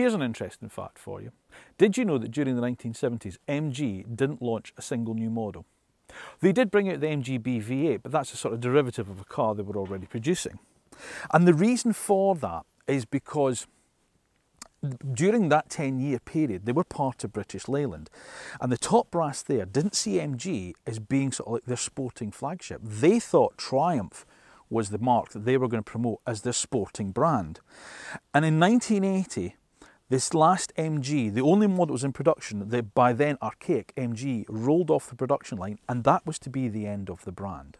Here's an interesting fact for you. Did you know that during the 1970s, MG didn't launch a single new model? They did bring out the MGB V 8, but that's a sort of derivative of a car they were already producing. And the reason for that is because during that 10-year period, they were part of British Leyland, and the top brass there didn't see MG as being sort of like their sporting flagship. They thought Triumph was the mark that they were going to promote as their sporting brand. And in 1980, this last MG, the only model that was in production, the by then archaic MG, rolled off the production line, and that was to be the end of the brand.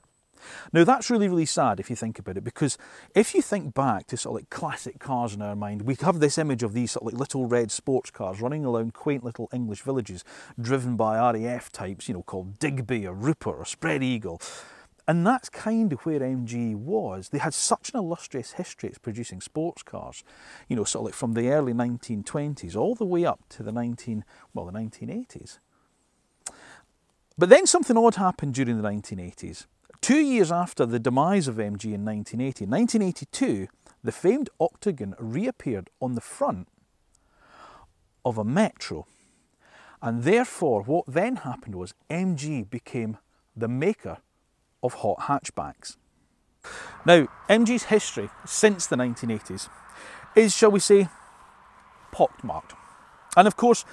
Now that's really, really sad if you think about it, because if you think back to sort of like classic cars in our mind, we have this image of these sort of like little red sports cars running around quaint little English villages driven by RAF types, you know, called Digby or Rupert or Spread Eagle. And that's kind of where MG was. They had such an illustrious history at producing sports cars, you know, sort of like from the early 1920s all the way up to the 1980s. But then something odd happened during the 1980s. 2 years after the demise of MG in 1980, 1982, the famed Octagon reappeared on the front of a Metro. And therefore, what then happened was MG became the maker of hot hatchbacks. Now, MG's history since the 1980s is, shall we say, pockmarked. And of course,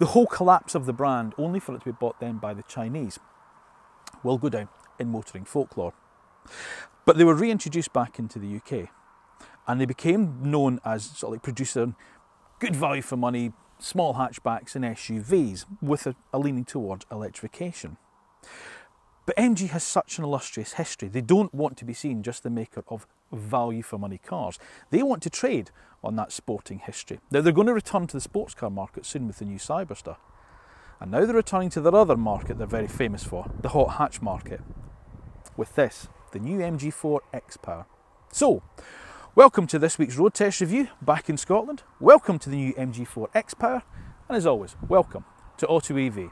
the whole collapse of the brand, only for it to be bought then by the Chinese, will go down in motoring folklore. But they were reintroduced back into the UK, and they became known as sort of like producing good value for money, small hatchbacks and SUVs with a leaning towards electrification. But MG has such an illustrious history. They don't want to be seen just the maker of value for money cars. They want to trade on that sporting history. Now they're going to return to the sports car market soon with the new Cyberster. And now they're returning to their other market they're very famous for, the hot hatch market, with this, the new MG4 XPower. So, welcome to this week's road test review back in Scotland. Welcome to the new MG4 XPower, and as always, welcome to AutoEV.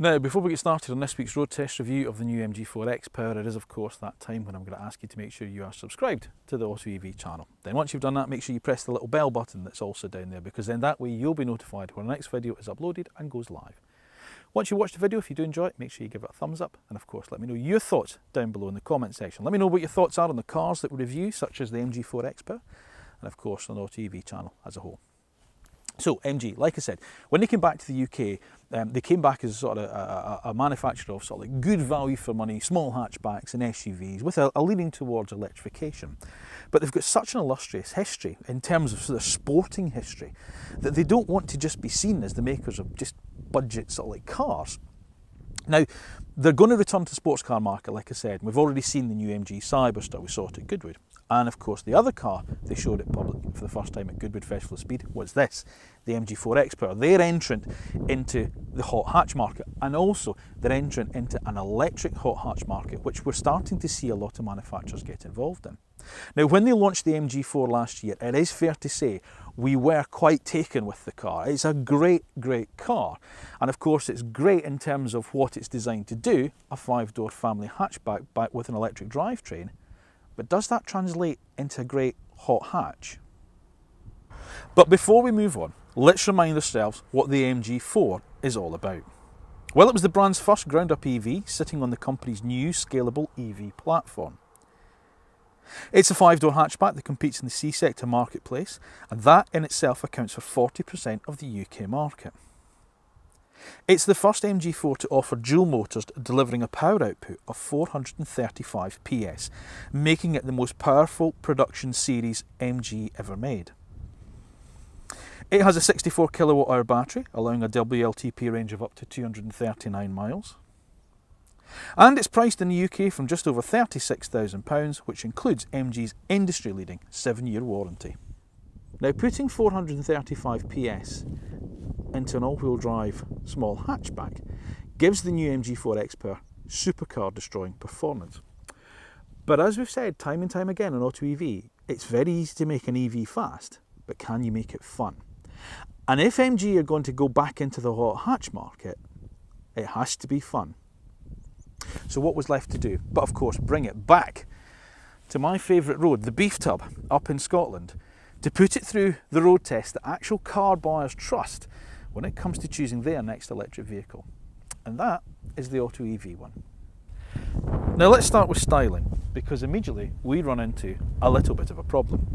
Now, before we get started on this week's road test review of the new MG4 XPower, it is of course that time when I'm going to ask you to make sure you are subscribed to the AutoEV channel. Then once you've done that, make sure you press the little bell button that's also down there, because then that way you'll be notified when the next video is uploaded and goes live. Once you watch the video, if you do enjoy it, make sure you give it a thumbs up, and of course let me know your thoughts down below in the comment section. Let me know what your thoughts are on the cars that we review, such as the MG4 XPower, and of course on the AutoEV channel as a whole. So MG, like I said, when they came back to the UK, they came back as sort of a manufacturer of sort of like good value for money, small hatchbacks and SUVs with a leaning towards electrification. But they've got such an illustrious history in terms of sort of sporting history that they don't want to just be seen as the makers of just budget sort of like cars. Now, they're going to return to the sports car market, like I said. We've already seen the new MG Cyberster, we saw it at Goodwood. And of course, the other car they showed at public for the first time at Goodwood Festival of Speed was this, the MG4 XPower, their entrant into the hot hatch market, and also their entrant into an electric hot hatch market, which we're starting to see a lot of manufacturers get involved in. Now, when they launched the MG4 last year, it is fair to say we were quite taken with the car. It's a great, great car. And of course, it's great in terms of what it's designed to do, a five-door family hatchback with an electric drivetrain. But does that translate into a great hot hatch? But before we move on, let's remind ourselves what the MG4 is all about. Well, it was the brand's first ground-up EV, sitting on the company's new scalable EV platform. It's a five-door hatchback that competes in the C-sector marketplace, and that in itself accounts for 40% of the UK market. It's the first MG4 to offer dual motors, delivering a power output of 435 PS, making it the most powerful production series MG ever made. It has a 64 kWh battery, allowing a WLTP range of up to 239 miles. And it's priced in the UK from just over £36,000, which includes MG's industry-leading 7-year warranty. Now, putting 435 PS into an all-wheel drive small hatchback gives the new MG4 XPower supercar-destroying performance. But as we've said time and time again on AutoEV, it's very easy to make an EV fast, but can you make it fun? And if MG are going to go back into the hot hatch market, it has to be fun. So what was left to do? But of course, bring it back to my favourite road, the Beeftub up in Scotland, to put it through the road test that actual car buyers trust when it comes to choosing their next electric vehicle. And that is the AutoEV one. Now let's start with styling, because immediately we run into a little bit of a problem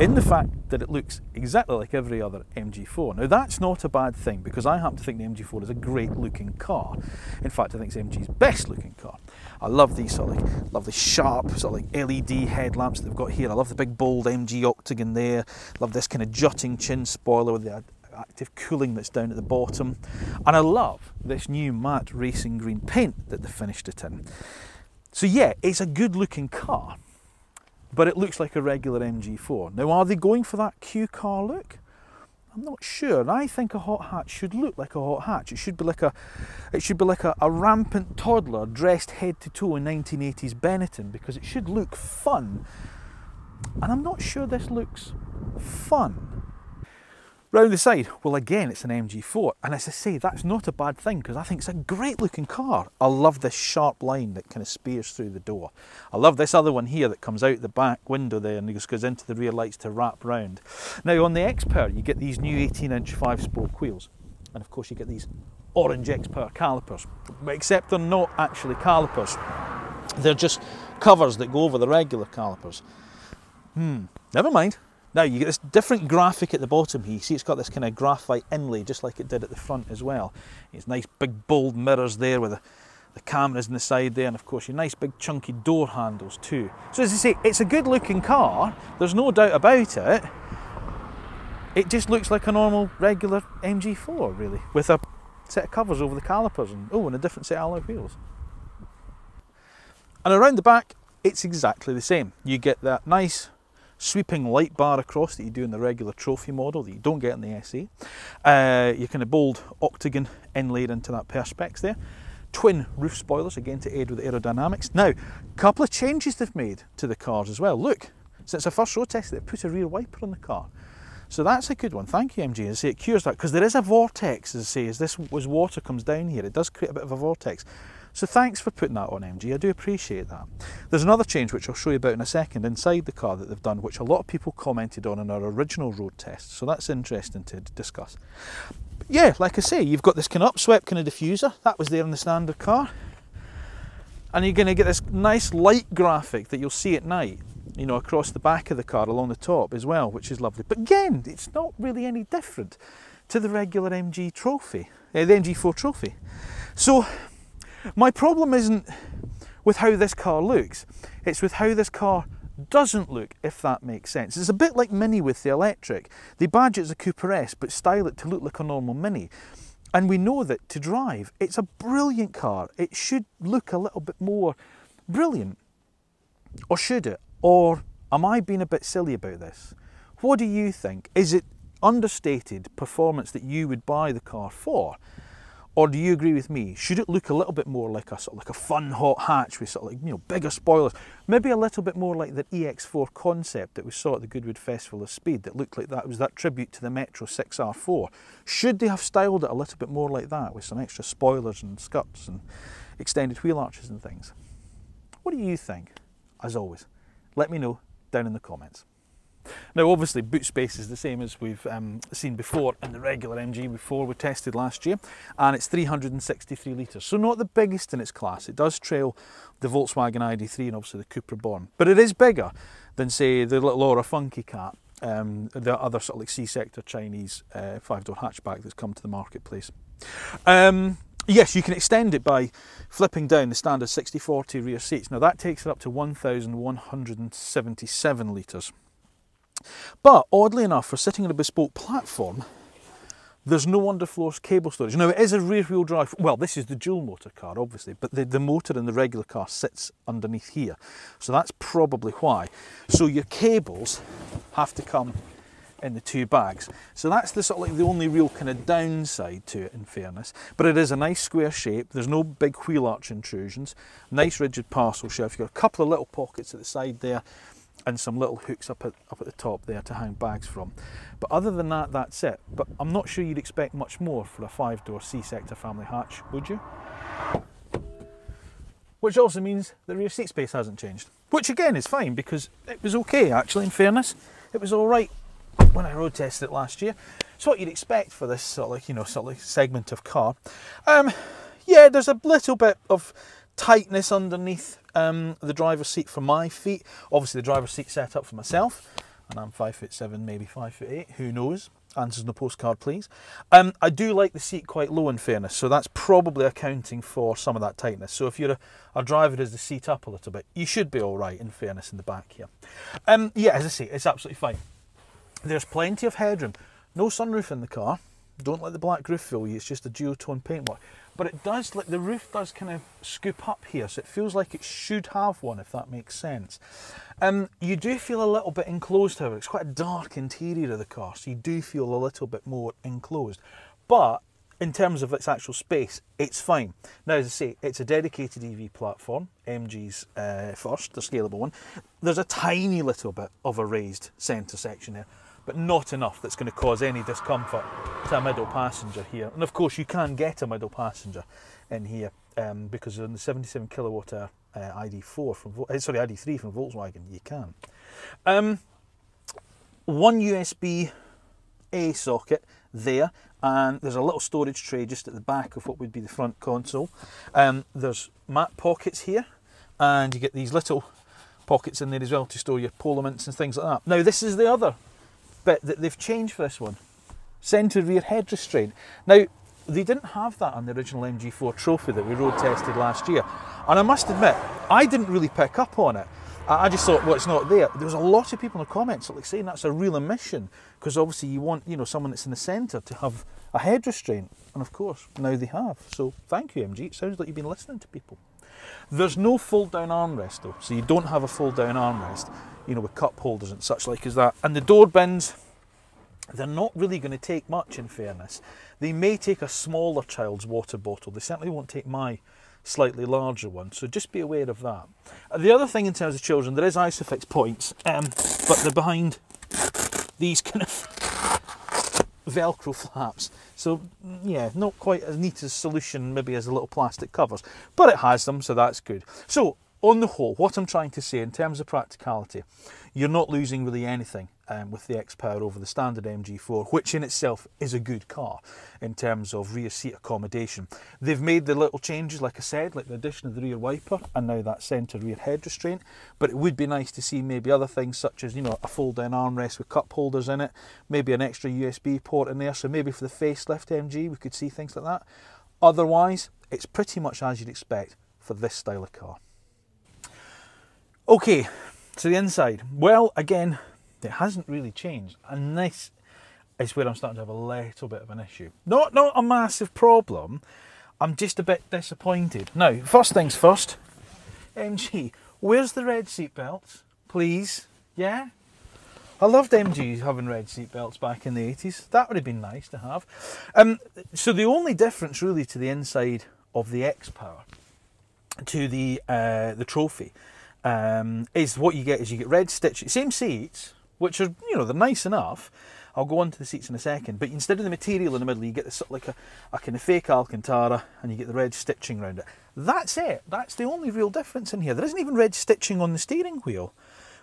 in the fact that it looks exactly like every other MG4. Now that's not a bad thing, because I happen to think the MG4 is a great looking car. In fact, I think it's MG's best looking car. I love these sort of like lovely sharp sort of like LED headlamps that they've got here. I love the big bold MG Octagon there. Love this kind of jutting chin spoiler with the active cooling that's down at the bottom. And I love this new matte racing green paint that they finished it in. So yeah, it's a good looking car, but it looks like a regular MG4. Now, are they going for that Q car look? I'm not sure. And I think a hot hatch should look like a hot hatch. It should be like a rampant toddler dressed head to toe in 1980s Benetton, because it should look fun. And I'm not sure this looks fun. Round the side, well again, it's an MG4, and as I say, that's not a bad thing, because I think it's a great looking car. I love this sharp line that kind of spears through the door. I love this other one here that comes out the back window there and just goes into the rear lights to wrap round. Now on the X-Power, you get these new 18-inch 5-spoke wheels, and of course you get these orange X-Power calipers, except they're not actually calipers. They're just covers that go over the regular calipers. Never mind. Now you get this different graphic at the bottom here. You see it's got this kind of graphite inlay just like it did at the front as well. It's nice big bold mirrors there with the cameras on the side there, and of course your nice big chunky door handles too. So as I say, it's a good looking car, there's no doubt about it. It just looks like a normal regular MG4 really, with a set of covers over the calipers and and a different set of alloy wheels. And around the back it's exactly the same. You get that nice sweeping light bar across that you do in the regular trophy model that you don't get in the SE. Your kind of bold octagon inlaid into that perspex there. Twin roof spoilers again to aid with aerodynamics. Now, a couple of changes they've made to the cars as well. Look, since the first road test, they've put a rear wiper on the car. So that's a good one. Thank you, MG. As I say, it cures that, because there is a vortex, as I say, as this was water comes down here, it does create a bit of a vortex. So thanks for putting that on, MG, I do appreciate that. There's another change which I'll show you about in a second inside the car that they've done, which a lot of people commented on in our original road test, so that's interesting to discuss. But yeah, like I say, you've got this kind of upswept kind of diffuser, that was there in the standard car, and you're going to get this nice light graphic that you'll see at night, you know, across the back of the car along the top as well, which is lovely. But again, it's not really any different to the regular MG4 Trophy. So my problem isn't with how this car looks, it's with how this car doesn't look, if that makes sense. It's a bit like Mini with the electric. They badge it as a Cooper S, but style it to look like a normal Mini. And we know that to drive, it's a brilliant car. It should look a little bit more brilliant. Or should it? Or am I being a bit silly about this? What do you think? Is it understated performance that you would buy the car for? Or do you agree with me? Should it look a little bit more like a sort of like a fun hot hatch with sort of like, you know, bigger spoilers? Maybe a little bit more like the EX4 concept that we saw at the Goodwood Festival of Speed that looked like that was that tribute to the Metro 6R4. Should they have styled it a little bit more like that with some extra spoilers and skirts and extended wheel arches and things? What do you think? As always, let me know down in the comments. Now obviously boot space is the same as we've seen before in the regular MG before we tested last year, and it's 363 litres, so not the biggest in its class. It does trail the Volkswagen ID3 and obviously the Cupra Born, but it is bigger than say the little Ora Funky Cat, the other sort of like C-sector Chinese 5-door hatchback that's come to the marketplace. Yes, you can extend it by flipping down the standard 60-40 rear seats. Now that takes it up to 1,177 litres. But oddly enough, for sitting on a bespoke platform, there's no underfloor cable storage. Now it is a rear wheel drive, well this is the dual motor car obviously, but the motor in the regular car sits underneath here. So that's probably why. So your cables have to come in the two bags. So that's the sort of like the only real kind of downside to it in fairness. But it is a nice square shape, there's no big wheel arch intrusions, nice rigid parcel shelf, you've got a couple of little pockets at the side there, and some little hooks up at the top there to hang bags from. But other than that, that's it. But I'm not sure you'd expect much more for a 5-door C-sector family hatch, would you? which also means the rear seat space hasn't changed, which again is fine because it was okay actually, in fairness. It was all right when I road tested it last year. It's what you'd expect for this sort of, like, you know, sort of like segment of car. Yeah, there's a little bit of tightness underneath the driver's seat for my feet. Obviously the driver's seat set up for myself, and I'm 5'7", maybe 5'8", who knows? Answers in the postcard, please. I do like the seat quite low, in fairness, so that's probably accounting for some of that tightness. So if you're a driver who has the seat up a little bit, you should be all right, in fairness, in the back here. Yeah, as I say, it's absolutely fine. There's plenty of headroom. No sunroof in the car. Don't let the black roof fool you, it's just a duotone paintwork. But it does, like, the roof does kind of scoop up here, so it feels like it should have one, if that makes sense. You do feel a little bit enclosed, however. It's quite a dark interior of the car, so you do feel a little bit more enclosed. But in terms of its actual space, it's fine. Now, as I say, it's a dedicated EV platform, MG's first, the scalable one. There's a tiny little bit of a raised centre section here, but not enough that's going to cause any discomfort to a middle passenger here. And of course you can get a middle passenger in here because on the 77 kilowatt hour ID4 from, sorry, ID3 from Volkswagen, you can. One USB-A socket there, and there's a little storage tray just at the back of what would be the front console. There's mat pockets here, and you get these little pockets in there as well to store your polements and things like that. Now this is the other bit that they've changed for this one. Centre rear head restraint. Now, they didn't have that on the original MG4 Trophy that we road tested last year. And I must admit, I didn't really pick up on it. I just thought, well, it's not there. There was a lot of people in the comments like saying that's a real omission, because obviously you want, you know, someone that's in the centre to have a head restraint. And of course, now they have. So thank you, MG. It sounds like you've been listening to people. There's no fold-down armrest though, so you don't have a fold-down armrest, you know, with cup holders and such like as that. And the door bins, they're not really going to take much, in fairness. They may take a smaller child's water bottle. They certainly won't take my slightly larger one, so just be aware of that. The other thing in terms of children, there is Isofix points, but they're behind these kind of Velcro flaps. So yeah, not quite as neat a solution maybe as the little plastic covers, but it has them, so that's good. So on the whole, what I'm trying to say in terms of practicality, you're not losing really anything with the X-Power over the standard MG4, which in itself is a good car in terms of rear seat accommodation. They've made the little changes, like I said, like the addition of the rear wiper and now that centre rear head restraint, but it would be nice to see maybe other things such as, you know, a fold-down armrest with cup holders in it, maybe an extra USB port in there, so maybe for the facelift MG we could see things like that. Otherwise, it's pretty much as you'd expect for this style of car. Okay, so the inside, well, again, it hasn't really changed, and this is where I'm starting to have a little bit of an issue. Not a massive problem, I'm just a bit disappointed. Now, first things first, MG, where's the red seat belts, please? Yeah? I loved MG having red seat belts back in the 80s, that would have been nice to have. So the only difference really to the inside of the X-Power, to the Trophy, is what you get is you get red stitching, same seats, which are, you know, they're nice enough. I'll go on to the seats in a second, but instead of the material in the middle, you get this like a kind of fake Alcantara, and you get the red stitching around it. That's it. That's the only real difference in here. There isn't even red stitching on the steering wheel,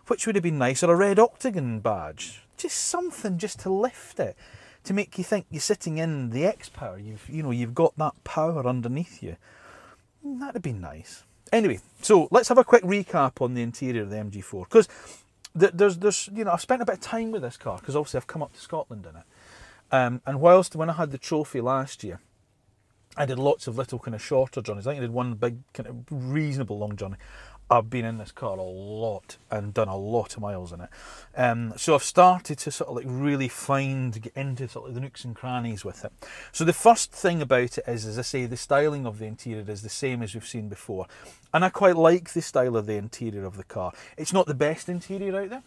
which would have been nice, or a red Octagon badge. Just something just to lift it, to make you think you're sitting in the X-Power. You've got that power underneath you. That'd be nice. Anyway, so let's have a quick recap on the interior of the MG4, because there's, you know, I've spent a bit of time with this car, because obviously I've come up to Scotland in it, and whilst when I had the Trophy last year, I did lots of little kind of shorter journeys. I think I did one big kind of reasonable long journey. I've been in this car a lot and done a lot of miles in it, so I've started to sort of like really get into sort of the nooks and crannies with it. So the first thing about it is, as I say, the styling of the interior is the same as we've seen before, and I quite like the style of the interior of the car. It's not the best interior out there,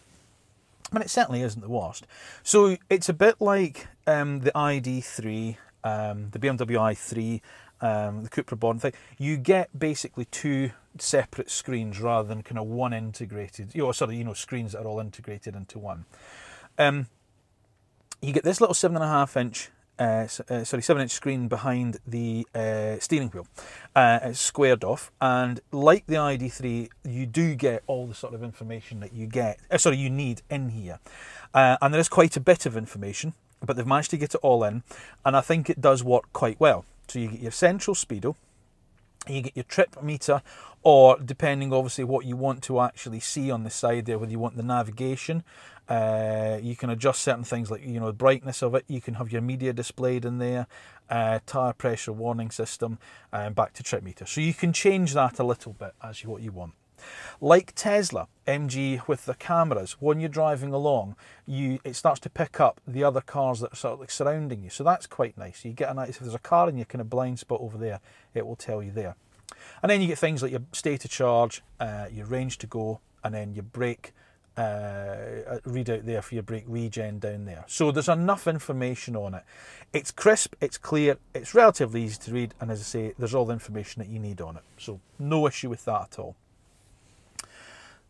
but it certainly isn't the worst. So it's a bit like the ID3, the BMW i3, the Cupra Born thing. You get basically two separate screens rather than kind of one integrated, screens that are all integrated into one. You get this little 7.5 inch 7-inch screen behind the steering wheel. It's squared off, and like the ID3, you do get all the sort of information that you get, you need in here. And there is quite a bit of information, but they've managed to get it all in, and I think it does work quite well. So you get your central speedo, you get your trip meter, or depending obviously what you want to actually see on the side there, whether you want the navigation, you can adjust certain things like, you know, the brightness of it. You can have your media displayed in there, tire pressure warning system, and back to trip meter. So you can change that a little bit as what you want. Like Tesla, MG with the cameras, when you're driving along, it starts to pick up the other cars that are sort of like surrounding you, so that's quite nice. You get a nice, if there's a car in your kind of blind spot over there, it will tell you there. And then you get things like your state of charge, your range to go, and then your brake readout there for your brake regen down there. So there's enough information on it. It's crisp, it's clear, it's relatively easy to read, and as I say, there's all the information that you need on it. So no issue with that at all.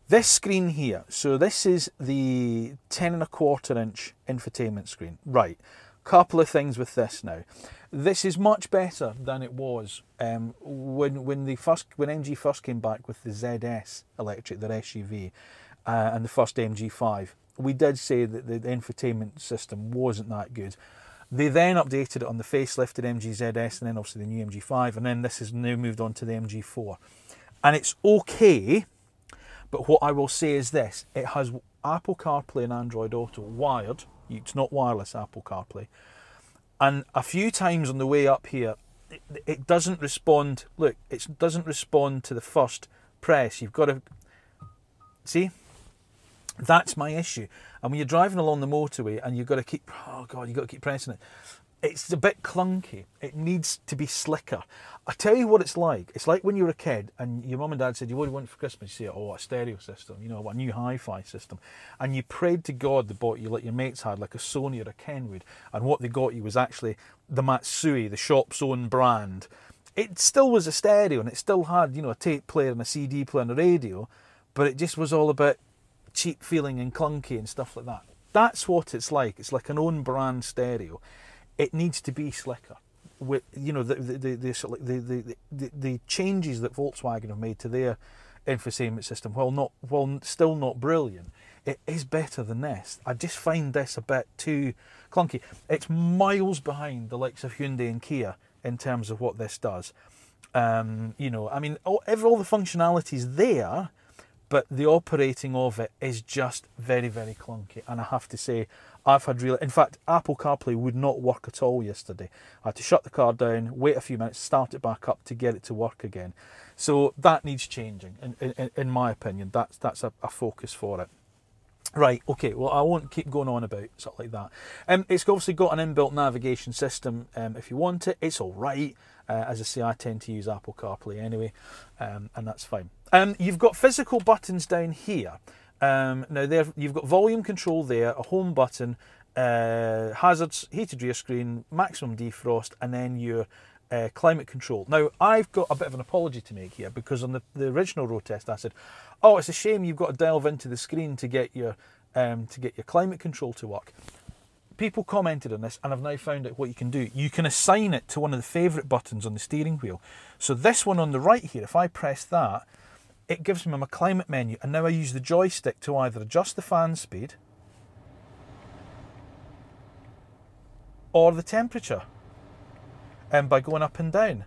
This screen here, so this is the 10.25-inch infotainment screen. Right, couple of things with this now. This is much better than it was when MG first came back with the ZS electric, their SUV, and the first MG5. We did say that the infotainment system wasn't that good. They then updated it on the facelifted MG ZS, and then obviously the new MG5, and then this has now moved on to the MG4. And it's okay. But what I will say is this, it has Apple CarPlay and Android Auto wired, it's not wireless Apple CarPlay, and a few times on the way up here, it doesn't respond, look, it doesn't respond to the first press, you've got to, see, that's my issue. And when you're driving along the motorway and you've got to keep, oh God, you've got to keep pressing it, it's a bit clunky, it needs to be slicker. I tell you what it's like when you were a kid and your mum and dad said, you, what do you want for Christmas? You say, oh, a stereo system, you know, a new hi-fi system. And you prayed to God they bought you like your mates had, like a Sony or a Kenwood, and what they got you was actually the Matsui, the shop's own brand. It still was a stereo and it still had, you know, a tape player and a CD player and a radio, but it just was all a bit cheap feeling and clunky and stuff like that. That's what it's like an own brand stereo. It needs to be slicker. With, you know, the changes that Volkswagen have made to their infotainment system, while still not brilliant, it is better than this. I just find this a bit too clunky. It's miles behind the likes of Hyundai and Kia in terms of what this does. You know, I mean, all the functionality's there, but the operating of it is just very, very clunky. And I have to say, I've had real, in fact, Apple CarPlay would not work at all yesterday. I had to shut the car down, wait a few minutes, start it back up to get it to work again. So that needs changing, in my opinion. That's a focus for it. Right, okay, well, I won't keep going on about stuff like that. It's obviously got an inbuilt navigation system if you want it. It's all right. As I say, I tend to use Apple CarPlay anyway, and that's fine. You've got physical buttons down here. Now there, you've got volume control there, a home button, hazards, heated rear screen, maximum defrost, and then your climate control. Now I've got a bit of an apology to make here, because on the original road test I said, oh, it's a shame you've got to delve into the screen to get your climate control to work. People commented on this, and I've now found out what you can do. You can assign it to one of the favourite buttons on the steering wheel. So this one on the right here, if I press that, it gives me my climate menu, and now I use the joystick to either adjust the fan speed or the temperature, and by going up and down.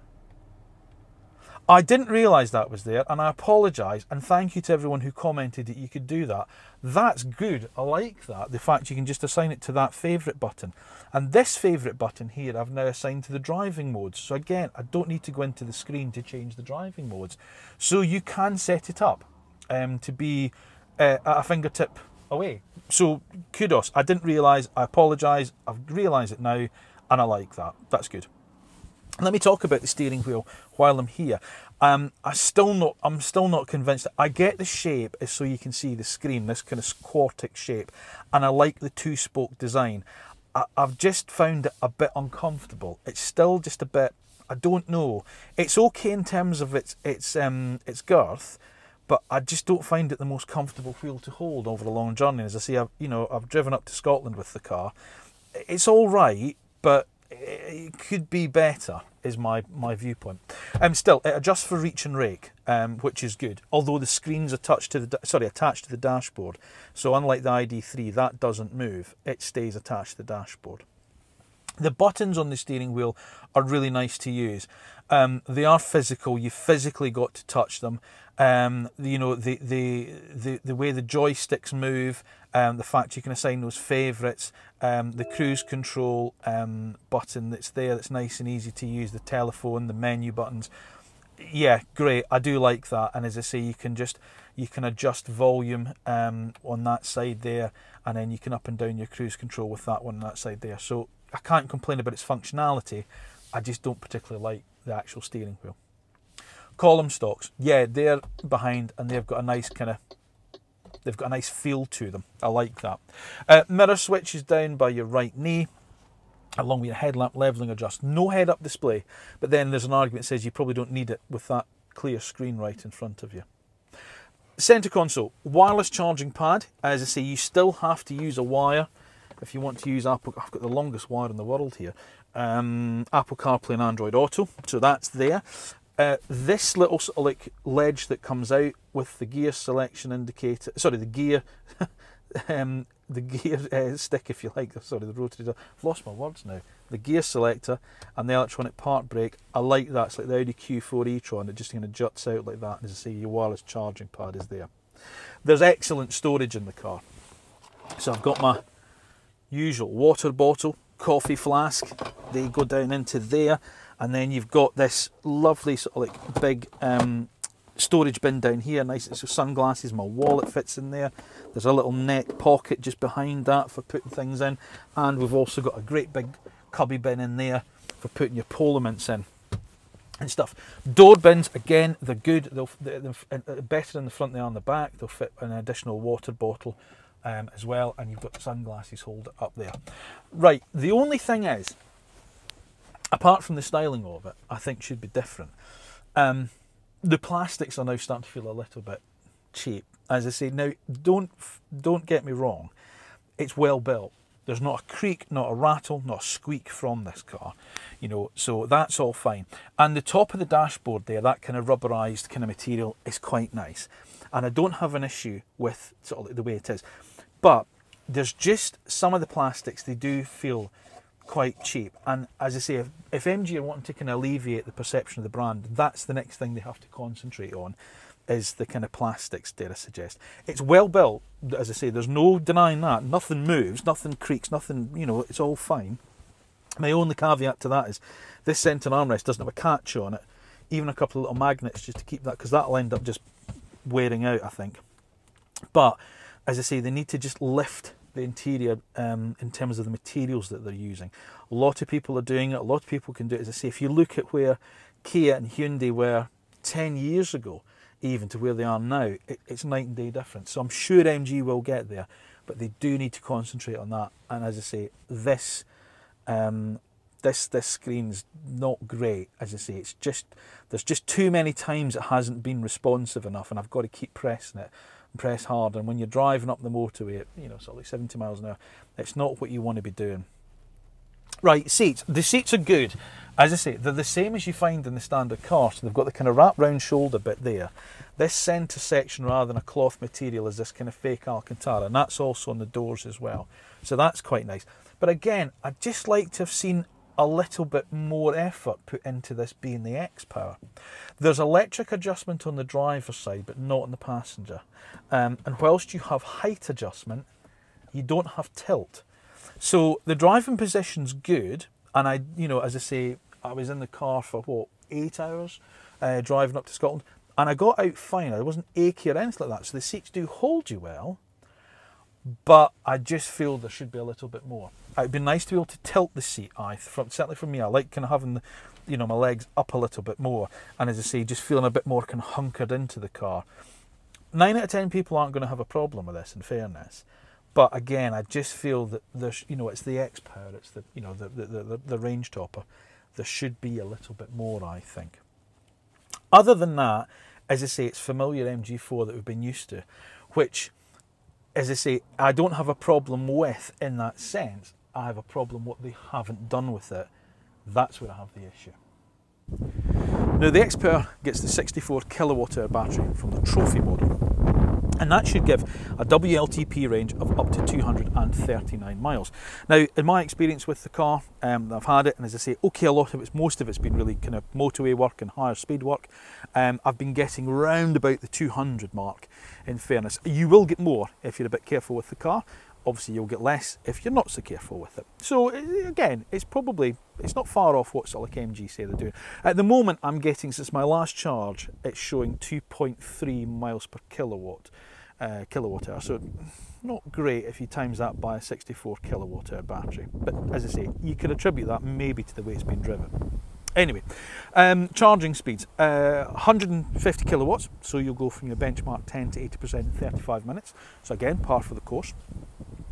I didn't realise that was there, and I apologise, and thank you to everyone who commented that you could do that. That's good, I like that, the fact you can just assign it to that favourite button. And this favourite button here I've now assigned to the driving modes, so again, I don't need to go into the screen to change the driving modes. So you can set it up to be at a fingertip away. So kudos, I didn't realise, I apologise, I've realised it now, and I like that, that's good. Let me talk about the steering wheel while I'm here. I'm still not convinced. I get the shape is so you can see the screen, this kind of quartic shape, and I like the two-spoke design. I've just found it a bit uncomfortable. It's still just a bit, I don't know. It's okay in terms of its girth, but I just don't find it the most comfortable wheel to hold over a long journey. As I say, I've driven up to Scotland with the car. It's all right, but it could be better, is my viewpoint. Still, it adjusts for reach and rake, which is good. Although the screen's attached to the dashboard, so unlike the ID3, that doesn't move. It stays attached to the dashboard. The buttons on the steering wheel are really nice to use. They are physical. You've physically got to touch them. You know, the way the joysticks move, the fact you can assign those favourites, the cruise control button that's there, that's nice and easy to use, the telephone, the menu buttons. Yeah, great. I do like that. And as I say, you can adjust volume on that side there, and then you can up and down your cruise control with that one on that side there. So I can't complain about its functionality. I just don't particularly like the actual steering wheel. Column stocks, yeah, they're behind and they've got a nice kind of, they've got a nice feel to them. I like that. Mirror switch is down by your right knee, along with your headlamp leveling adjust. No head-up display, but then there's an argument that says you probably don't need it with that clear screen right in front of you. Centre console, wireless charging pad. As I say, you still have to use a wire. If you want to use Apple, I've got the longest wire in the world here, Apple CarPlay and Android Auto, so that's there. This little sort of like ledge that comes out with the gear selection indicator, sorry, the gear, the gear stick, if you like, sorry, the rotary, I've lost my words now, the gear selector and the electronic park brake. I like that. It's like the Audi Q4 e-tron, it just kind of juts out like that, and as I say, your wireless charging pad is there. There's excellent storage in the car, so I've got my usual water bottle, coffee flask, they go down into there, and then you've got this lovely sort of like big storage bin down here, nice, so sunglasses, my wallet fits in there, there's a little neck pocket just behind that for putting things in, and we've also got a great big cubby bin in there for putting your polements in and stuff. Door bins, again, they're good, they're better in the front than they are in the back, they'll fit an additional water bottle as well, and you've got sunglasses holder up there. Right, the only thing is, apart from the styling of it, I think should be different. The plastics are now starting to feel a little bit cheap. As I say, now don't get me wrong, it's well built. There's not a creak, not a rattle, not a squeak from this car, you know, so that's all fine. And the top of the dashboard there, that kind of rubberized kind of material is quite nice. And I don't have an issue with sort of the way it is. But there's just some of the plastics, they do feel quite cheap. And as I say, if MG are wanting to kind of alleviate the perception of the brand, that's the next thing they have to concentrate on, is the kind of plastics, dare I suggest. It's well built, as I say, there's no denying that. Nothing moves, nothing creaks, nothing, you know, it's all fine. My only caveat to that is this centre armrest doesn't have a catch on it, even a couple of little magnets just to keep that, because that'll end up just wearing out, I think. But as I say, they need to just lift the interior in terms of the materials that they're using. A lot of people are doing it, a lot of people can do it. As I say, if you look at where Kia and Hyundai were 10 years ago, even to where they are now, it's night and day difference. So I'm sure MG will get there, but they do need to concentrate on that. And as I say, this screen's not great. As I say, it's just, there's just too many times it hasn't been responsive enough, and I've got to keep pressing it and press hard. And when you're driving up the motorway at, you know, sort of like 70 miles an hour, it's not what you want to be doing. Right, seats. The seats are good. As I say, they're the same as you find in the standard car, so they've got the kind of wrap-round shoulder bit there. This centre section, rather than a cloth material, is this kind of fake Alcantara, and that's also on the doors as well. So that's quite nice. But again, I'd just like to have seen a little bit more effort put into this being the X-Power. There's electric adjustment on the driver's side, but not on the passenger. And whilst you have height adjustment, you don't have tilt. So the driving position's good, and I, you know, as I say, I was in the car for what, 8 hours driving up to Scotland, and I got out fine. I wasn't achy or anything like that. So the seats do hold you well, but I just feel there should be a little bit more. It'd be nice to be able to tilt the seat. Certainly for me, I like kind of having, you know, my legs up a little bit more, and as I say, just feeling a bit more kind of hunkered into the car. 9 out of 10 people aren't going to have a problem with this, in fairness. But again, I just feel that there's, you know, it's the X-Power, it's the, you know, the range topper. There should be a little bit more, I think. Other than that, as I say, it's familiar MG4 that we've been used to, which, as I say, I don't have a problem with in that sense. I have a problem what they haven't done with it That's where I have the issue. Now the XPower gets the 64 kilowatt-hour battery from the trophy model, and that should give a WLTP range of up to 239 miles. Now, in my experience with the car, I've had it, and as I say, okay, most of it's been really kind of motorway work and higher speed work. I've been getting round about the 200 mark, in fairness. You will get more if you're a bit careful with the car. Obviously, you'll get less if you're not so careful with it. So again, it's not far off what sort of like MG say they're doing. At the moment, I'm getting, since my last charge, it's showing 2.3 miles per kilowatt hour. So not great if you times that by a 64 kilowatt hour battery. But as I say, you can attribute that maybe to the way it's been driven. Anyway, charging speeds, 150 kilowatts, so you'll go from your benchmark 10 to 80% in 35 minutes. So again, par for the course.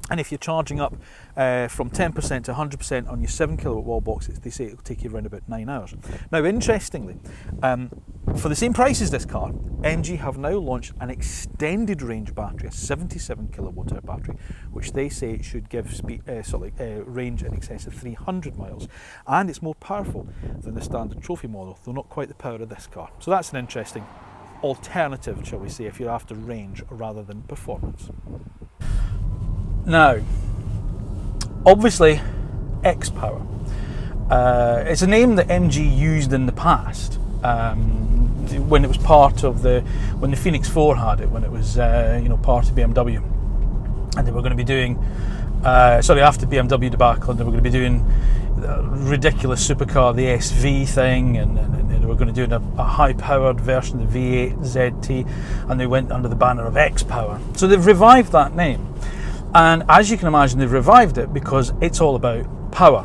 And if you're charging up from 10% to 100% on your 7 kilowatt wall box, they say it'll take you around about 9 hours. Now, interestingly, for the same price as this car, MG have now launched an extended range battery, a 77 kilowatt hour battery, which they say should give speed, range in excess of 300 miles. And it's more powerful than the standard trophy model, though not quite the power of this car. So that's an interesting alternative, shall we say, if you're after range rather than performance. Now, obviously, XPower. It's a name that MG used in the past, when it was part of the, when the Phoenix 4 had it, when it was part of BMW, and they were going to be doing, after BMW debacle, and they were going to be doing a ridiculous supercar, the SV thing, and they were going to do a high-powered version of the V8 ZT, and they went under the banner of XPower. So they've revived that name. And as you can imagine, they've revived it because it's all about power.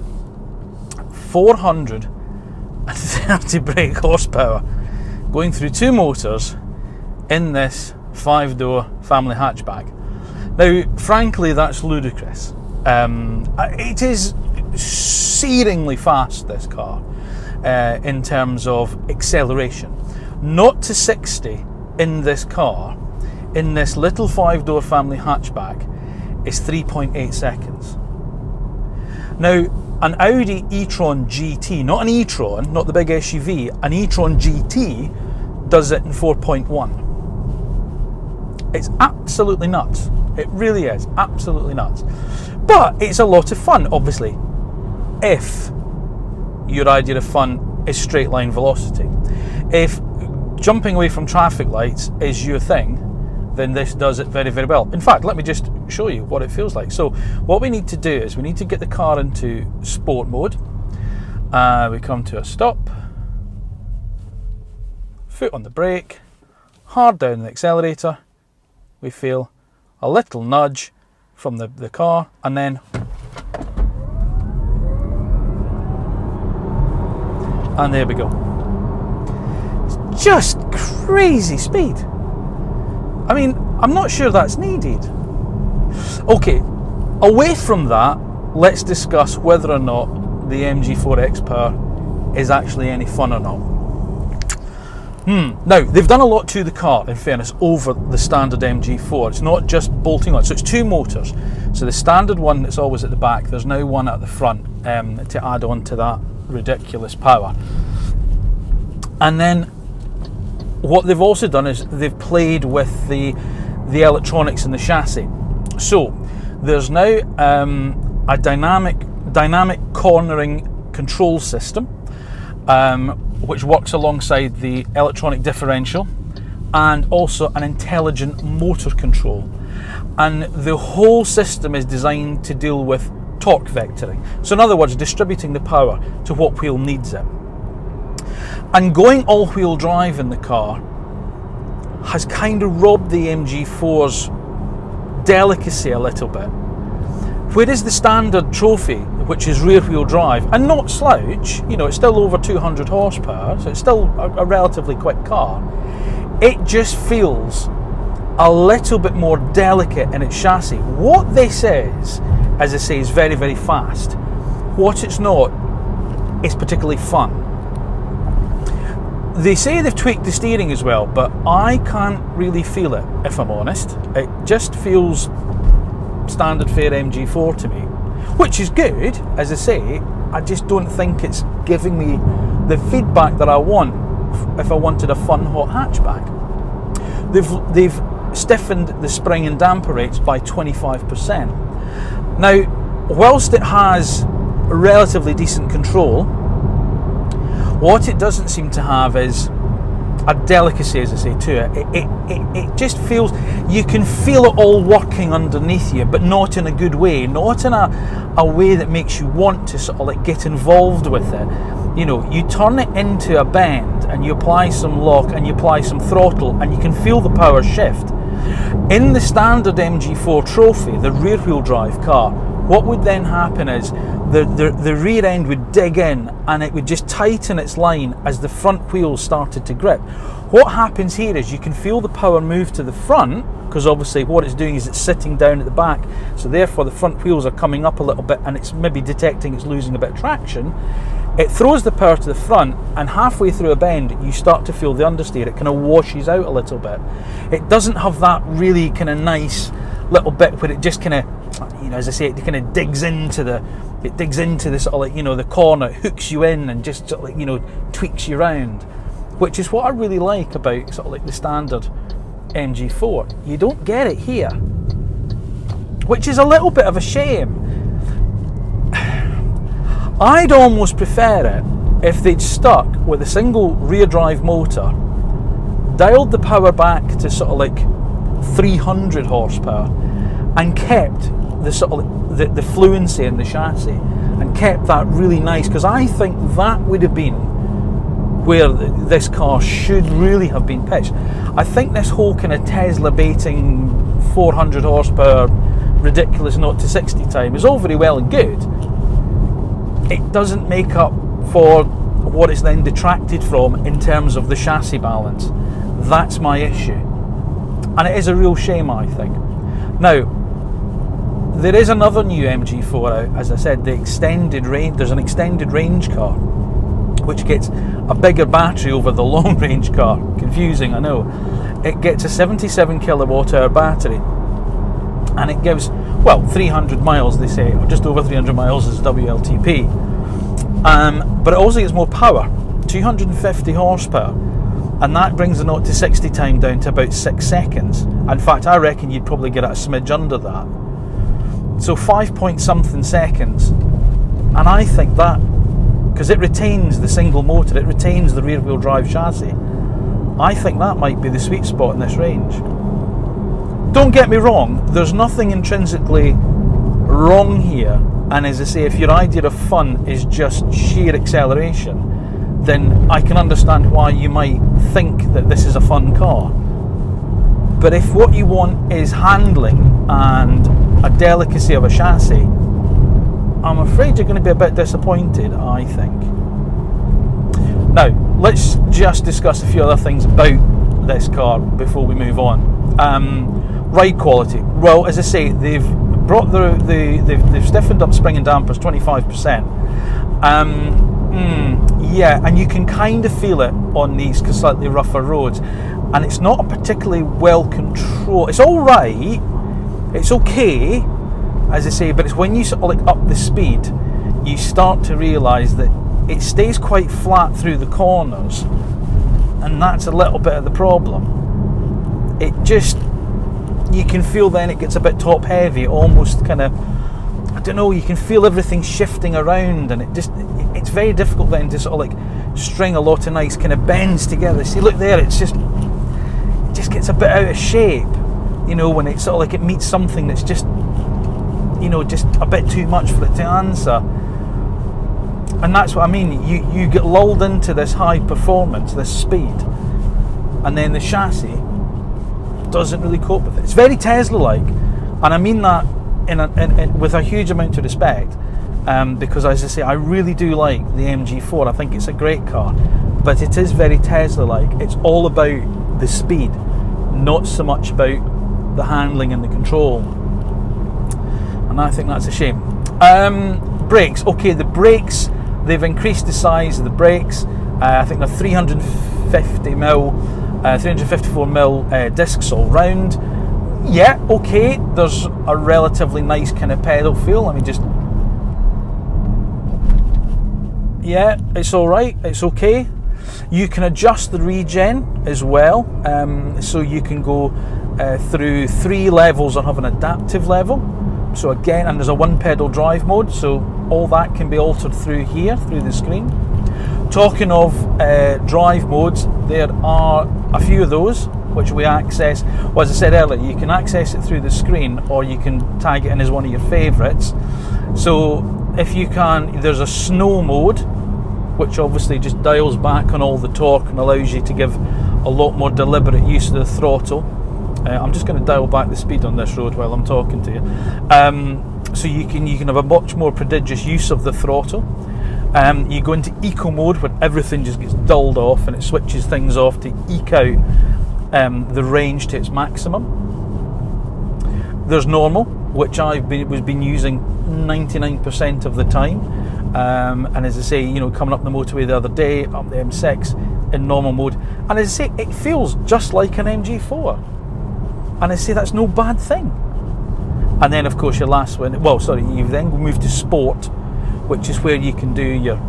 430 brake horsepower going through two motors in this 5-door family hatchback. Now, frankly, that's ludicrous. It is searingly fast, this car, in terms of acceleration. 0 to 60 in this car, in this little 5-door family hatchback, is 3.8 seconds. Now, an Audi e-tron GT, not an e-tron, not the big SUV, an e-tron GT does it in 4.1. It's absolutely nuts. It really is, absolutely nuts. But it's a lot of fun, obviously, if your idea of fun is straight line velocity. If jumping away from traffic lights is your thing, then this does it very, very well. In fact, let me just show you what it feels like. So what we need to do is we need to get the car into sport mode. We come to a stop, foot on the brake, hard down the accelerator. We feel a little nudge from the car, and then there we go. It's just crazy speed. I mean, I'm not sure that's needed. Okay, away from that, let's discuss whether or not the MG4 XPower is actually any fun or not. Now, they've done a lot to the car, in fairness, over the standard MG4. It's not just bolting on. So it's two motors. So the standard one that's always at the back, there's now one at the front to add on to that ridiculous power. And then what they've also done is they've played with the electronics in the chassis. So there's now a dynamic cornering control system, which works alongside the electronic differential, and also an intelligent motor control. And the whole system is designed to deal with torque vectoring. So in other words, distributing the power to what wheel needs it. And going all-wheel drive in the car has kind of robbed the MG4's delicacy a little bit. Whereas the standard trophy, which is rear-wheel drive, and not slouch, you know, it's still over 200 horsepower, so it's still a relatively quick car, it just feels a little bit more delicate in its chassis. What this is, as I say, is very, very fast. What it's not is particularly fun. They say they've tweaked the steering as well, but I can't really feel it, if I'm honest. It just feels standard fare MG4 to me, which is good. As I say, I just don't think it's giving me the feedback that I want if I wanted a fun hot hatchback. They've stiffened the spring and damper rates by 25%. Now, whilst it has relatively decent control, what it doesn't seem to have is a delicacy, as I say, to it. It just feels, you can feel it all working underneath you, but not in a good way, not in a way that makes you want to sort of like get involved with it. You know, you turn it into a bend and you apply some lock and you apply some throttle and you can feel the power shift. In the standard MG4 Trophy, the rear wheel drive car, what would then happen is the rear end would dig in and it would just tighten its line as the front wheels started to grip. What happens here is you can feel the power move to the front, because obviously what it's doing is it's sitting down at the back, so therefore the front wheels are coming up a little bit and it's maybe detecting it's losing a bit of traction. It throws the power to the front, and halfway through a bend you start to feel the understeer. It kind of washes out a little bit. It doesn't have that really kind of nice little bit where it just kind of, you know, as I say, it kind of digs into the, it digs into this sort of like, you know, the corner, hooks you in and just sort of like, you know, tweaks you round, which is what I really like about sort of like the standard MG4. You don't get it here, which is a little bit of a shame. I'd almost prefer it if they'd stuck with a single rear drive motor, dialed the power back to sort of like 300 horsepower and kept the sort of the fluency in the chassis and kept that really nice, because I think that would have been where this car should really have been pitched. I think this whole kind of Tesla baiting 400 horsepower ridiculous 0 to 60 time is all very well and good. It doesn't make up for what it's then detracted from in terms of the chassis balance. That's my issue. And it is a real shame, I think. Now, there is another new MG4 out, as I said, the extended range. There's an extended range car, which gets a bigger battery over the long range car. Confusing, I know. It gets a 77 kilowatt hour battery, and it gives, well, 300 miles they say, or just over 300 miles is WLTP. But it also gets more power, 250 horsepower. And that brings the 0 to 60 time down to about 6 seconds. In fact, I reckon you'd probably get it a smidge under that. So 5 point something seconds. And I think that, because it retains the single motor, it retains the rear wheel drive chassis, I think that might be the sweet spot in this range. Don't get me wrong, there's nothing intrinsically wrong here. And as I say, if your idea of fun is just sheer acceleration, then I can understand why you might think that this is a fun car. But if what you want is handling and a delicacy of a chassis, I'm afraid you're going to be a bit disappointed, I think. Now, let's just discuss a few other things about this car before we move on. Ride quality. Well, as I say, they've brought they've stiffened up spring and dampers 25%. Yeah, and you can kind of feel it on these slightly rougher roads, and it's not a particularly well controlled. It's all right, it's okay, as I say, but it's when you sort of like up the speed, you start to realise that it stays quite flat through the corners, and that's a little bit of the problem. It just, you can feel then it gets a bit top heavy, almost kind of, I don't know, you can feel everything shifting around, and it just, it's very difficult then to sort of like string a lot of nice kind of bends together. See, look there, it's just, it just gets a bit out of shape, you know, when it's sort of like it meets something that's just, you know, just a bit too much for it to answer. And that's what I mean, you get lulled into this high performance, this speed, and then the chassis doesn't really cope with it. It's very Tesla-like, and I mean that with a huge amount of respect, because as I say, I really do like the MG4. I think it's a great car, but it is very Tesla-like. It's all about the speed, not so much about the handling and the control, and I think that's a shame. Brakes. Okay, the brakes, they've increased the size of the brakes. I think they're 354mm discs all round. Yeah, okay, there's a relatively nice kind of pedal feel. Let me just, yeah, it's all right, it's okay. You can adjust the regen as well, so you can go through 3 levels or have an adaptive level. So again, and there's a 1-pedal drive mode, so all that can be altered through here, through the screen. Talking of drive modes, there are a few of those which we access. Well, as I said earlier, you can access it through the screen, or you can tag it in as one of your favourites. So if you can, there's a snow mode, which obviously just dials back on all the torque and allows you to give a lot more deliberate use of the throttle. I'm just going to dial back the speed on this road while I'm talking to you. So you can have a much more prodigious use of the throttle. You go into eco mode where everything just gets dulled off and it switches things off to eke out the range to its maximum. There's normal, which I've been using 99% of the time. And as I say, you know, coming up the motorway the other day, up the M6 in normal mode, and as I say, it feels just like an MG4, and I say that's no bad thing. And then of course your last one, well sorry, you then move to sport, which is where you can do your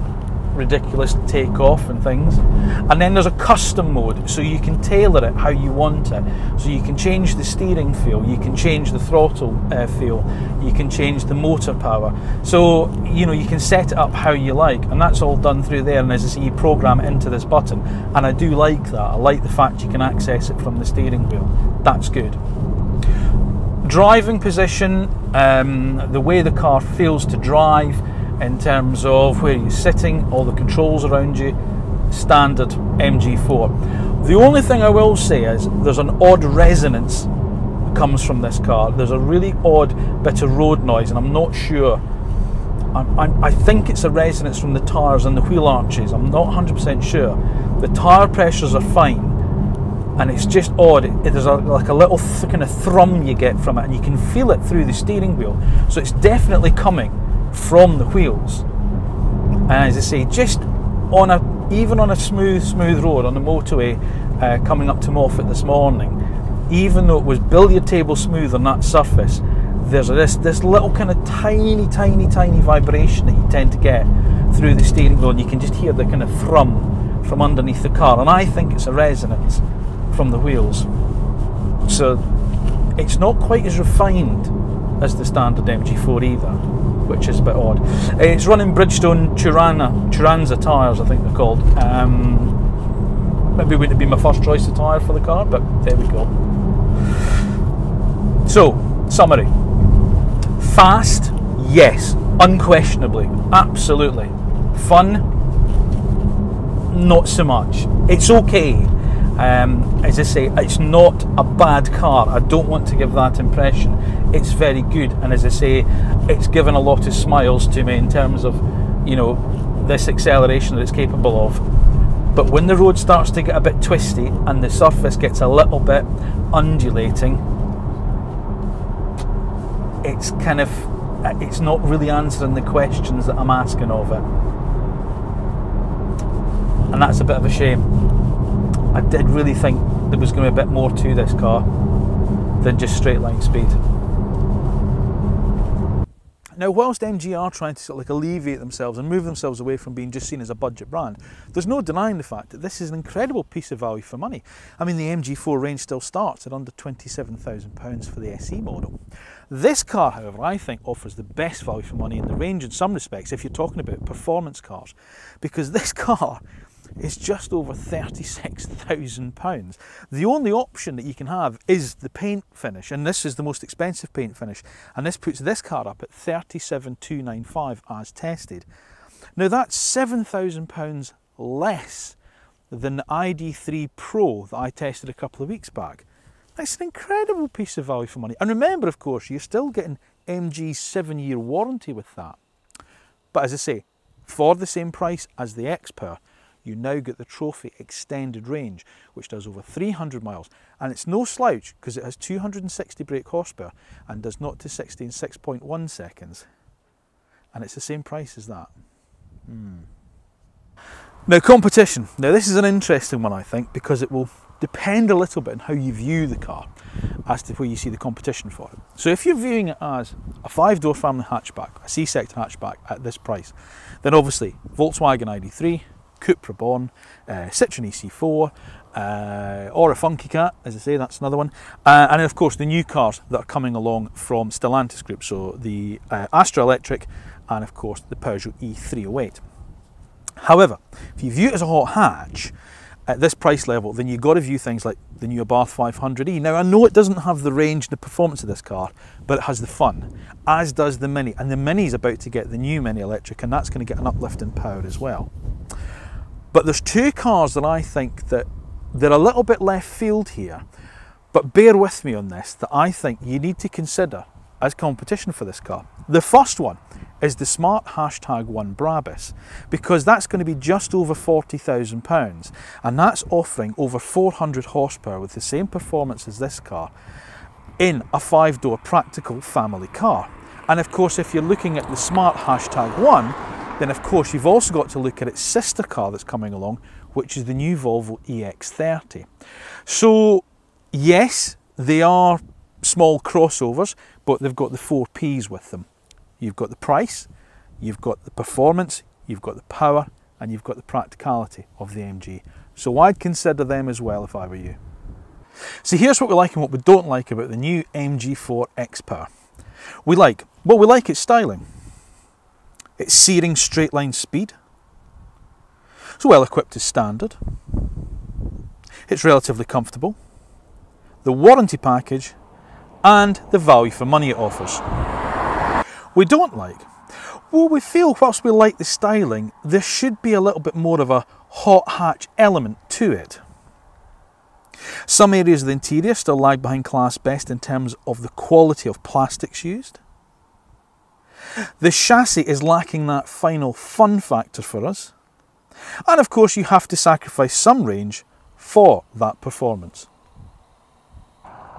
ridiculous takeoff and things, and then there's a custom mode, so you can tailor it how you want it. So you can change the steering feel, you can change the throttle feel, you can change the motor power, so you know, you can set it up how you like, and that's all done through there. And as I say, you program it into this button, and I do like that. I like the fact you can access it from the steering wheel. That's good. Driving position, the way the car feels to drive in terms of where you're sitting, all the controls around you, standard MG4. The only thing I will say is there's an odd resonance that comes from this car. There's a really odd bit of road noise, and I'm not sure. I think it's a resonance from the tyres and the wheel arches. I'm not 100% sure. The tyre pressures are fine, and it's just odd. There's like a little kind of thrum you get from it, and you can feel it through the steering wheel. So it's definitely coming from the wheels. And as I say, just on a, even on a smooth road on the motorway coming up to Moffat this morning, even though it was billiard table smooth on that surface, there's this little kind of tiny vibration that you tend to get through the steering wheel, and you can just hear the kind of thrum from underneath the car, and I think it's a resonance from the wheels. So it's not quite as refined as the standard MG4 either, which is a bit odd. It's running Bridgestone Turanza tyres, I think they're called. Maybe wouldn't be my first choice of tyre for the car, but there we go. So, summary. Fast, yes, unquestionably, absolutely. Fun, not so much. It's okay. As I say, it's not a bad car. I don't want to give that impression. It's very good, and as I say, it's given a lot of smiles to me in terms of, you know, this acceleration that it's capable of. But when the road starts to get a bit twisty and the surface gets a little bit undulating, it's kind of, it's not really answering the questions that I'm asking of it, and that's a bit of a shame. I did really think there was going to be a bit more to this car than just straight line speed. Now, whilst MG are trying to sort of like alleviate themselves and move themselves away from being just seen as a budget brand, there's no denying the fact that this is an incredible piece of value for money. I mean, the MG4 range still starts at under £27,000 for the SE model. This car, however, I think offers the best value for money in the range in some respects if you're talking about performance cars, because this car, it's just over £36,000. The only option that you can have is the paint finish, and this is the most expensive paint finish, and this puts this car up at £37,295 as tested. Now that's £7,000 less than the ID3 Pro that I tested a couple of weeks back. That's an incredible piece of value for money. And remember, of course, you're still getting MG's 7-year warranty with that. But as I say, for the same price as the XPower, you now get the Trophy extended range, which does over 300 miles. And it's no slouch, because it has 260 brake horsepower and does 0 to 60 in 6.1 seconds. And it's the same price as that. Now, competition. Now, this is an interesting one, I think, because it will depend a little bit on how you view the car. as to where you see the competition for it. So if you're viewing it as a five-door family hatchback, a C-sector hatchback at this price, then obviously Volkswagen ID3, Cupra Born, Citroen EC4, Ora Funky Cat, as I say, that's another one. And of course the new cars that are coming along from Stellantis Group, so the Astra Electric and of course the Peugeot E308. However, if you view it as a hot hatch, at this price level, then you've got to view things like the new Abarth 500E. Now, I know it doesn't have the range and the performance of this car, but it has the fun, as does the Mini. And the Mini is about to get the new Mini Electric, and that's going to get an uplift in power as well. But there's two cars that I think that they're a little bit left field here, but bear with me on this, that I think you need to consider as competition for this car. The first one is the Smart #1 Brabus, because that's going to be just over £40,000, and that's offering over 400 horsepower with the same performance as this car in a five-door practical family car. And of course, if you're looking at the Smart #1, then of course you've also got to look at its sister car that's coming along, which is the new Volvo EX30. So yes, they are small crossovers, but they've got the four P's with them. You've got the price, you've got the performance, you've got the power, and you've got the practicality of the MG. So I'd consider them as well if I were you. So here's what we like and what we don't like about the new MG4 XPower. We like its styling, its searing straight line speed, it's well equipped as standard, it's relatively comfortable, the warranty package, and the value for money it offers. We don't like, well, we feel whilst we like the styling, there should be a little bit more of a hot hatch element to it. Some areas of the interior still lag behind class best in terms of the quality of plastics used. The chassis is lacking that final fun factor for us. And of course you have to sacrifice some range for that performance.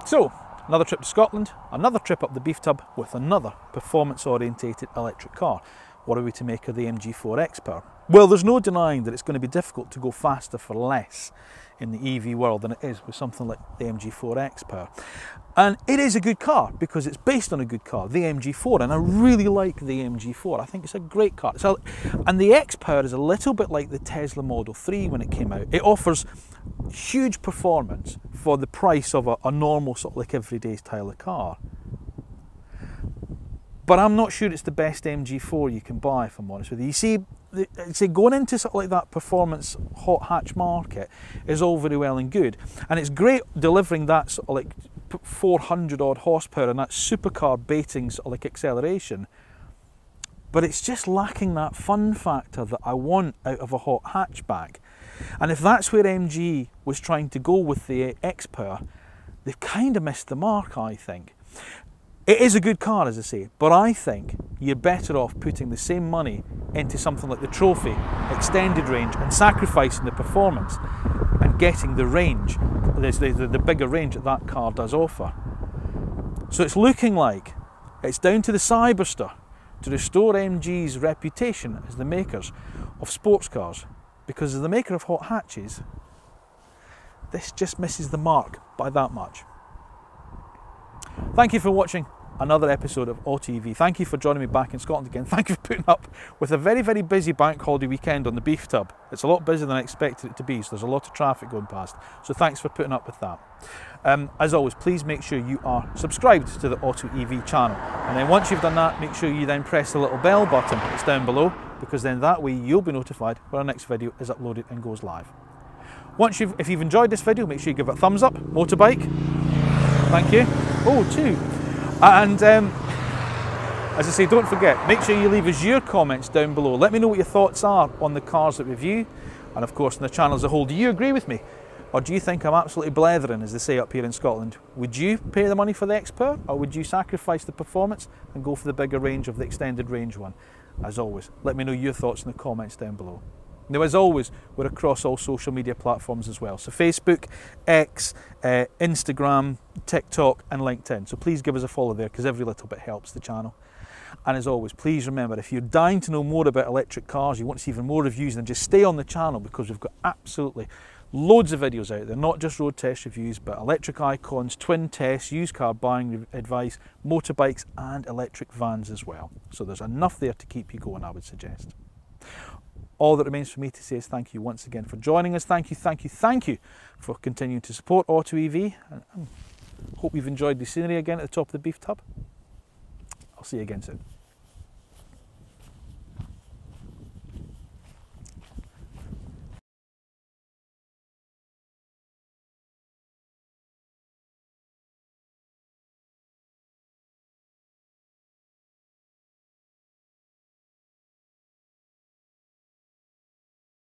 So, another trip to Scotland, another trip up the Beeftub with another performance-orientated electric car. What are we to make of the MG4 XPower? Well, there's no denying that it's going to be difficult to go faster for less in the EV world than it is with something like the MG4 XPower. And it is a good car because it's based on a good car, the MG4, and I really like the MG4. I think it's a great car. And the XPower is a little bit like the Tesla Model 3 when it came out. It offers huge performance for the price of a normal sort of like everyday style of car. But I'm not sure it's the best MG4 you can buy, if I'm honest with you. You see, going into sort of like that performance hot hatch market is all very well and good, and it's great delivering that sort of like 400 odd horsepower and that supercar baiting sort of like acceleration, but it's just lacking that fun factor that I want out of a hot hatchback. And if that's where MG was trying to go with the XPower, they've kind of missed the mark, I think. It is a good car, as I say, but I think you're better off putting the same money into something like the Trophy extended range and sacrificing the performance and getting the range, the bigger range that that car does offer. So it's looking like it's down to the Cyberster to restore MG's reputation as the makers of sports cars, because as the maker of hot hatches, this just misses the mark by that much. Thank you for watching another episode of AutoEV. Thank you for joining me back in Scotland again. Thank you for putting up with a very, very busy bank holiday weekend on the Beeftub. It's a lot busier than I expected it to be, so there's a lot of traffic going past. So thanks for putting up with that. As always, please make sure you are subscribed to the AutoEV channel. And then once you've done that, make sure you then press the little bell button that's down below, because then that way you'll be notified when our next video is uploaded and goes live. If you've enjoyed this video, make sure you give it a thumbs up. Motorbike, thank you. Oh, too. And as I say, don't forget, make sure you leave us your comments down below. Let me know what your thoughts are on the cars that we review, and of course on the channel as a whole. Do you agree with me? Or do you think I'm absolutely blethering, as they say up here in Scotland? Would you pay the money for the XPower, or would you sacrifice the performance and go for the bigger range of the extended range one? As always, let me know your thoughts in the comments down below. Now, as always, we're across all social media platforms as well. So Facebook, X, Instagram, TikTok and LinkedIn. So please give us a follow there, because every little bit helps the channel. And as always, please remember, if you're dying to know more about electric cars, you want to see even more reviews, then just stay on the channel, because we've got absolutely Loads of videos out there, not just road test reviews, but electric icons, twin tests, used car buying advice, motorbikes and electric vans as well. So there's enough there to keep you going, I would suggest. All that remains for me to say is thank you once again for joining us. Thank you for continuing to support AutoEV. And hope you've enjoyed the scenery again at the top of the Beeftub. I'll see you again soon.